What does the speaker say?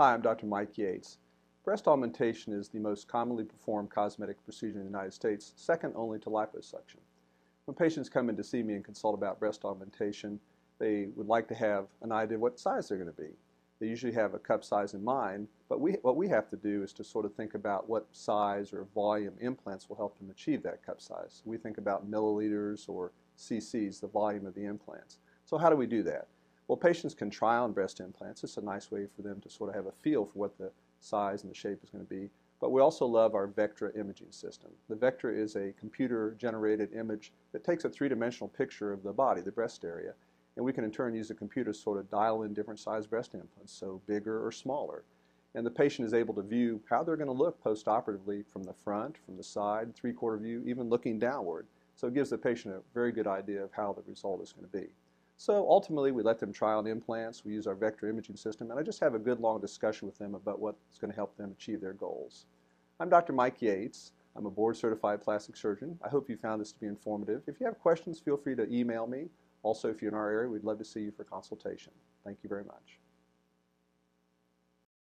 Hi, I'm Dr. Mike Yates. Breast augmentation is the most commonly performed cosmetic procedure in the United States, second only to liposuction. When patients come in to see me and consult about breast augmentation, they would like to have an idea of what size they're going to be. They usually have a cup size in mind, but what we have to do is to sort of think about what size or volume implants will help them achieve that cup size. We think about milliliters or cc's, the volume of the implants. So how do we do that? Well, patients can try on breast implants. It's a nice way for them to sort of have a feel for what the size and the shape is going to be. But we also love our Vectra imaging system. The Vectra is a computer-generated image that takes a three-dimensional picture of the body, the breast area, and we can in turn use the computer to sort of dial in different size breast implants, so bigger or smaller. And the patient is able to view how they're going to look post-operatively from the front, from the side, three-quarter view, even looking downward. So it gives the patient a very good idea of how the result is going to be. So ultimately, we let them try on implants, we use our Vectra imaging system, and I just have a good long discussion with them about what's going to help them achieve their goals. I'm Dr. Mike Yates. I'm a board-certified plastic surgeon. I hope you found this to be informative. If you have questions, feel free to email me. Also, if you're in our area, we'd love to see you for consultation. Thank you very much.